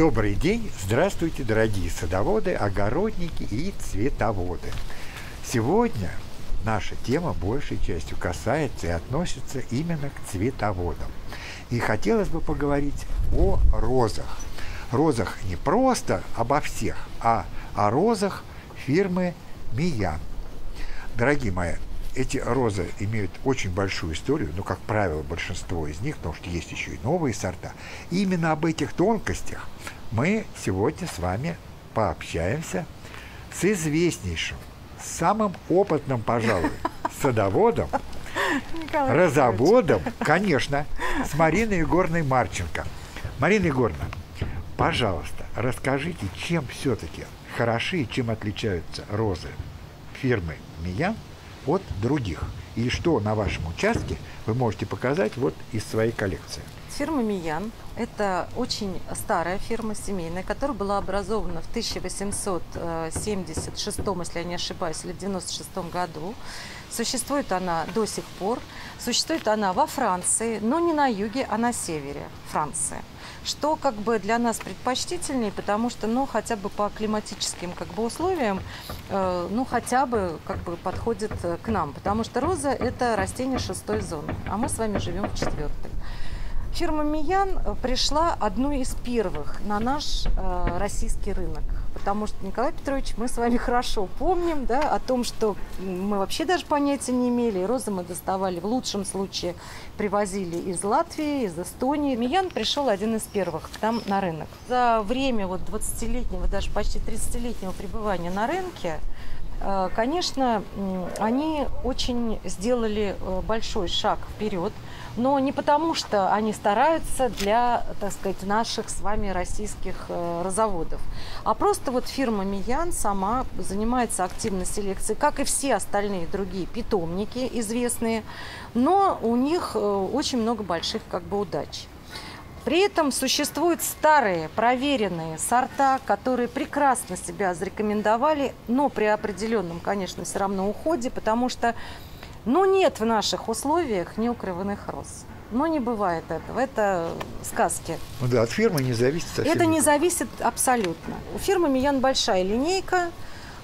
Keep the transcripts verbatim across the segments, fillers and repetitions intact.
Добрый день! Здравствуйте, дорогие садоводы, огородники и цветоводы! Сегодня наша тема большей частью касается и относится именно к цветоводам. И хотелось бы поговорить о розах. Розах не просто обо всех, а о розах фирмы Мейян. Дорогие мои, эти розы имеют очень большую историю, ну, как правило, большинство из них, потому что есть еще и новые сорта. И именно об этих тонкостях мы сегодня с вами пообщаемся с известнейшим, самым опытным, пожалуй, садоводом, розоводом, конечно, с Мариной Егоровной Марченко. Марина Егоровна, пожалуйста, расскажите, чем все-таки хороши и чем отличаются розы фирмы Мейян от других. И что на вашем участке вы можете показать вот из своей коллекции? Фирма Мейян – это очень старая фирма семейная, которая была образована в тысяча восемьсот семьдесят шестом, если я не ошибаюсь, или в тысяча девятьсот девяносто шестом году. Существует она до сих пор. Существует она во Франции, но не на юге, а на севере Франции. Что как бы для нас предпочтительнее, потому что, ну, хотя бы по климатическим как бы условиям, э, ну, хотя бы как бы подходит к нам, потому что роза – это растение шестой зоны, а мы с вами живем в четвертой. Фирма Мейян пришла одной из первых на наш э, российский рынок, потому что, Николай Петрович, мы с вами хорошо помним, да, о том, что мы вообще даже понятия не имели. Розы мы доставали, в лучшем случае привозили из Латвии, из Эстонии. Мейян пришел один из первых к нам на рынок. За время вот двадцатилетнего, даже почти тридцатилетнего пребывания на рынке, э, конечно, э, они очень сделали э, большой шаг вперед. Но не потому, что они стараются для, так сказать, наших с вами российских розоводов, а просто вот фирма Мейян сама занимается активной селекцией, как и все остальные другие питомники известные, но у них очень много больших как бы удач. При этом существуют старые, проверенные сорта, которые прекрасно себя зарекомендовали, но при определенном, конечно, все равно уходе, потому что но нет в наших условиях неукрыванных роз. Но не бывает этого. Это сказки. Ну да, от фирмы не зависит совсем. Это не зависит абсолютно. У фирмы Мейян большая линейка,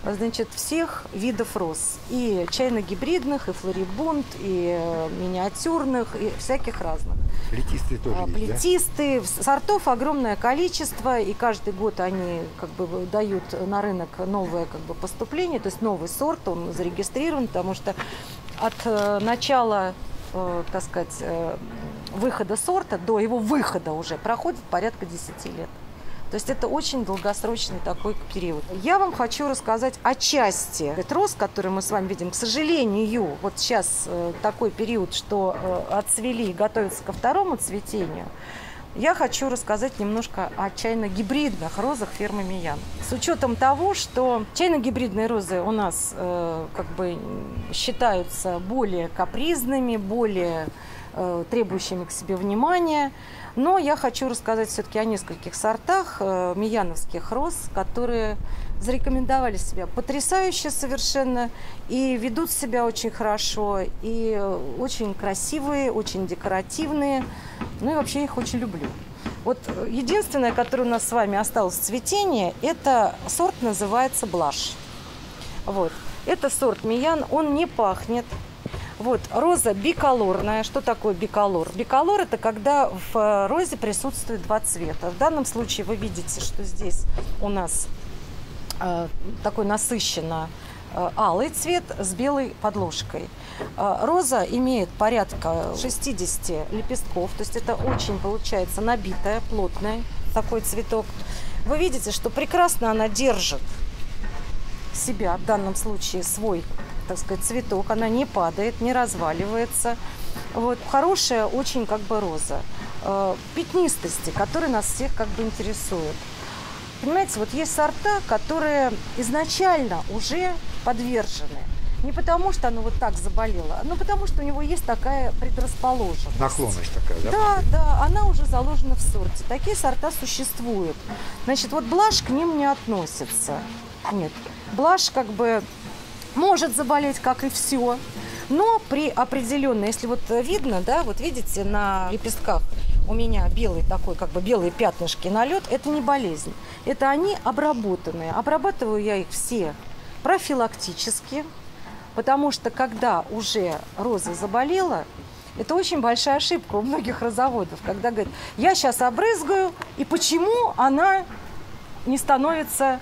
значит, всех видов роз. И чайно-гибридных, и флорибунд, и миниатюрных, и всяких разных. Плетистые тоже есть, Плетистые. Да? Сортов огромное количество, и каждый год они как бы дают на рынок новое как бы поступление, то есть новый сорт, он зарегистрирован, потому что от начала, так сказать, выхода сорта до его выхода уже проходит порядка десяти лет. То есть это очень долгосрочный такой период. Я вам хочу рассказать о части роз, которые мы с вами видим. К сожалению, вот сейчас такой период, что отцвели и готовятся ко второму цветению. Я хочу рассказать немножко о чайно-гибридных розах фирмы Мейян. С учетом того, что чайно-гибридные розы у нас э, как бы считаются более капризными, более э, требующими к себе внимания, но я хочу рассказать все-таки о нескольких сортах э, мейяновских роз, которые зарекомендовали себя потрясающе совершенно и ведут себя очень хорошо, и очень красивые, очень декоративные. Ну и вообще их очень люблю. Вот единственное, которое у нас с вами осталось в цветении, это сорт называется Блаш. Вот. Это сорт Мейян, он не пахнет. Вот, роза биколорная. Что такое биколор? Биколор – это когда в розе присутствует два цвета. В данном случае вы видите, что здесь у нас такой насыщенно алый цвет с белой подложкой. Роза имеет порядка шестидесяти лепестков, то есть это очень получается набитая, плотная такой цветок. Вы видите, что прекрасно она держит себя, в данном случае свой, так сказать, цветок, она не падает, не разваливается. Вот, хорошая очень как бы роза. Пятнистости, которые нас всех как бы интересуют. Понимаете, вот есть сорта, которые изначально уже подвержены. Не потому, что оно вот так заболело, но потому, что у него есть такая предрасположенность. Наклонность такая, да? Да, да, она уже заложена в сорте. Такие сорта существуют. Значит, вот Блаш к ним не относится. Нет, Блаш как бы может заболеть, как и все, но при определенной, если вот видно, да, вот видите на лепестках, у меня белый такой, как бы белые пятнышки, налет, это не болезнь. Это они обработанные. Обрабатываю я их все профилактически, потому что когда уже роза заболела, это очень большая ошибка у многих розоводов, когда говорят, я сейчас обрызгаю, и почему она не становится,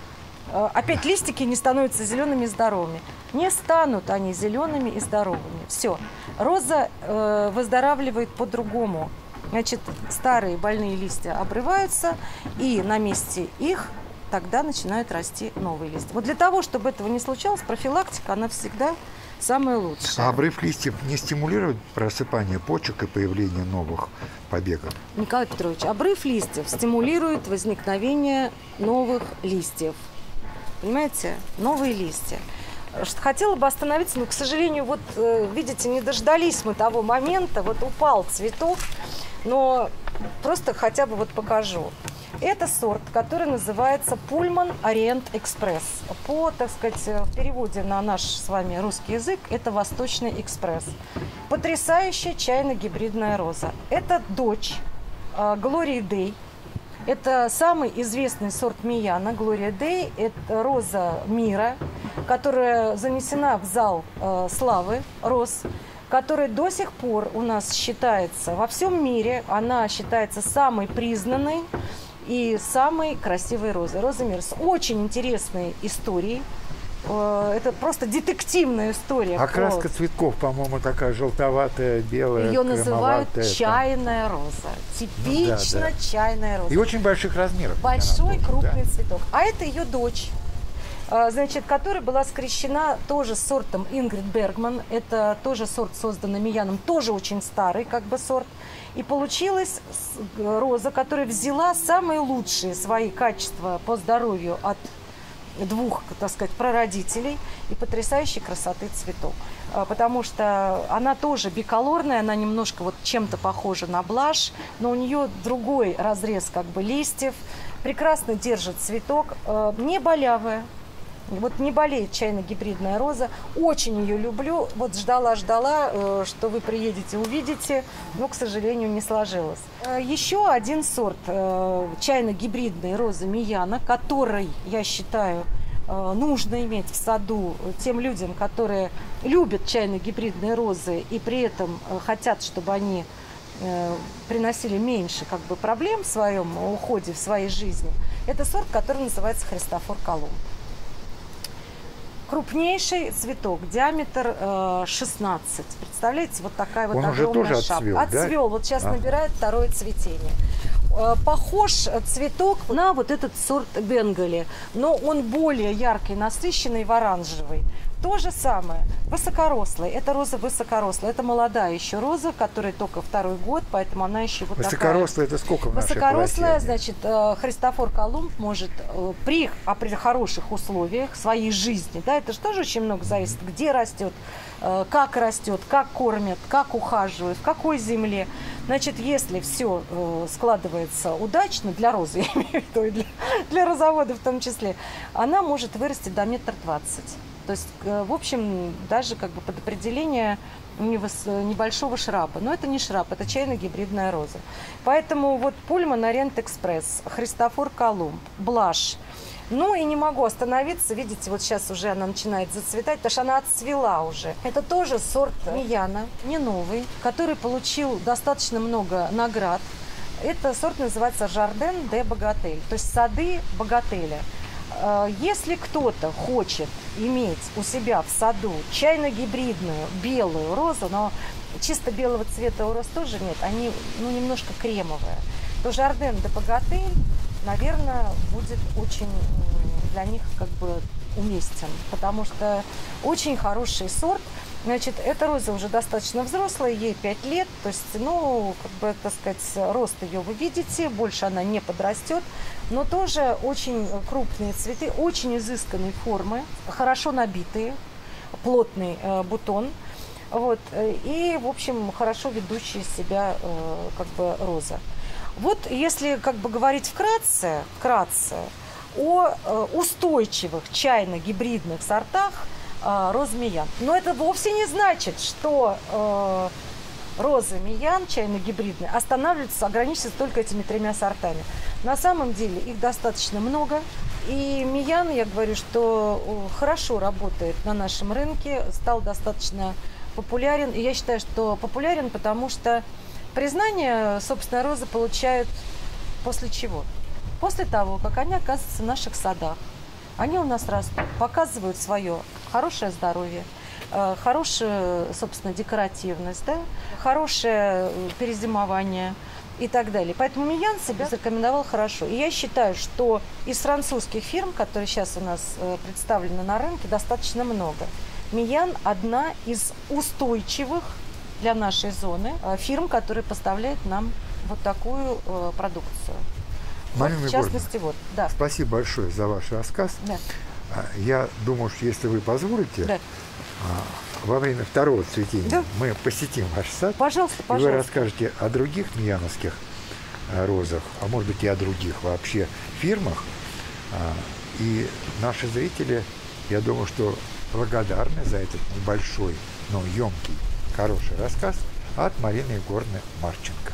опять листики не становятся зелеными и здоровыми. Не станут они зелеными и здоровыми. Все. Роза э, выздоравливает по-другому. Значит, старые больные листья обрываются, и на месте их тогда начинают расти новые листья. Вот для того, чтобы этого не случалось, профилактика, она всегда самое лучшее. А обрыв листьев не стимулирует просыпание почек и появление новых побегов? Николай Петрович, обрыв листьев стимулирует возникновение новых листьев. Понимаете? Новые листья. Хотела бы остановиться, но, к сожалению, вот, видите, не дождались мы того момента. Вот упал цветок, но просто хотя бы вот покажу. Это сорт, который называется Pullman Orient Express. По, так сказать, в переводе на наш с вами русский язык, это Восточный экспресс. Потрясающая чайно-гибридная роза. Это дочь Gloria Dei. Это самый известный сорт Мейяна, Gloria Dei. Это роза мира, которая занесена в зал э, славы роз, которая до сих пор у нас считается во всем мире, она считается самой признанной и самой красивой розой. Роза мира с очень интересной историей. Это просто детективная история. Окраска цветков, по-моему, такая желтоватая, белая. Ее называют чайная роза. Типично ну, да, да. чайная роза. И очень больших размеров. Большой крупный да. цветок. А это ее дочь, значит, которая была скрещена тоже с сортом Ингрид Бергман. Это тоже сорт, созданный Мейяном, тоже очень старый как бы сорт. И получилась роза, которая взяла самые лучшие свои качества по здоровью от двух, так сказать, прародителей и потрясающей красоты цветок. Потому что она тоже биколорная, она немножко вот чем-то похожа на блаш, но у нее другой разрез как бы листьев. Прекрасно держит цветок, не болявая. Вот не болеет чайно-гибридная роза. Очень ее люблю. Вот ждала-ждала, что вы приедете, увидите. Но, к сожалению, не сложилось. Еще один сорт чайно-гибридной розы Мейяна, который, я считаю, нужно иметь в саду тем людям, которые любят чайно-гибридные розы и при этом хотят, чтобы они приносили меньше как бы проблем в своем уходе, в своей жизни. Это сорт, который называется Христофор Колумб. Крупнейший цветок, диаметр э, шестнадцать. Представляете, вот такая вот Он огромная шапка. Отцвел, да? Вот сейчас а. набирает второе цветение. Э, похож цветок на вот этот сорт бенгали, но он более яркий, насыщенный в оранжевый. То же самое, высокорослый. Это роза высокорослая. Это молодая еще роза, которой только второй год, поэтому она еще вот высокорослая, такая. Высокорослая это сколько в нашей Высокорослая, значит, Христофор Колумб может при, при хороших условиях своей жизни, да, это же тоже очень много зависит, где растет, как растет, как кормят, как ухаживают, в какой земле. Значит, если все складывается удачно, для розы, я имею в виду, и для, для розовода в том числе, она может вырасти до метра двадцать. То есть, в общем, даже как бы под определение небольшого шраба. Но это не шраб, это чайно-гибридная роза. Поэтому вот Pullman Orient Express, Христофор Колумб, Блаш. Ну и не могу остановиться, видите, вот сейчас уже она начинает зацветать, потому что она отцвела уже. Это тоже сорт Мейяна, не новый, который получил достаточно много наград. Этот сорт называется Жарден де Богатель, то есть сады Богателя. Если кто-то хочет иметь у себя в саду чайно-гибридную белую розу, но чисто белого цвета у роз тоже нет, они ну, немножко кремовые, то Жарден де Богатель, наверное, будет очень для них как бы уместен, потому что очень хороший сорт. Значит, эта роза уже достаточно взрослая, ей пять лет, то есть, ну, как бы, так сказать, рост ее вы видите, больше она не подрастет, но тоже очень крупные цветы, очень изысканной формы, хорошо набитые, плотный э, бутон, вот, и, в общем, хорошо ведущая себя, э, как бы, роза. Вот, если, как бы, говорить вкратце, вкратце о э, устойчивых чайно-гибридных сортах, роза Мейян. Но это вовсе не значит, что э, роза Мейян, чайно-гибридная, останавливается, ограничивается только этими тремя сортами. На самом деле их достаточно много. И Мейян, я говорю, что хорошо работает на нашем рынке, стал достаточно популярен. И я считаю, что популярен, потому что признание, собственно, розы получают после чего? После того, как они оказываются в наших садах. Они у нас растут, показывают свое хорошее здоровье, хорошую, собственно, декоративность, да? Хорошее перезимование и так далее. Поэтому Мейян себя зарекомендовал хорошо. И я считаю, что из французских фирм, которые сейчас у нас представлены на рынке, достаточно много. Мейян одна из устойчивых для нашей зоны фирм, которые поставляют нам вот такую продукцию. Марина Егоровна, в частности, вот, да. Спасибо большое за ваш рассказ. Да. Я думаю, что если вы позволите, да. Во время второго цветения да. мы посетим ваш сад. Пожалуйста, и пожалуйста. Вы расскажете о других мейяновских розах, а может быть и о других вообще фирмах. И наши зрители, я думаю, что благодарны за этот небольшой, но емкий, хороший рассказ от Марины Егоровны Марченко.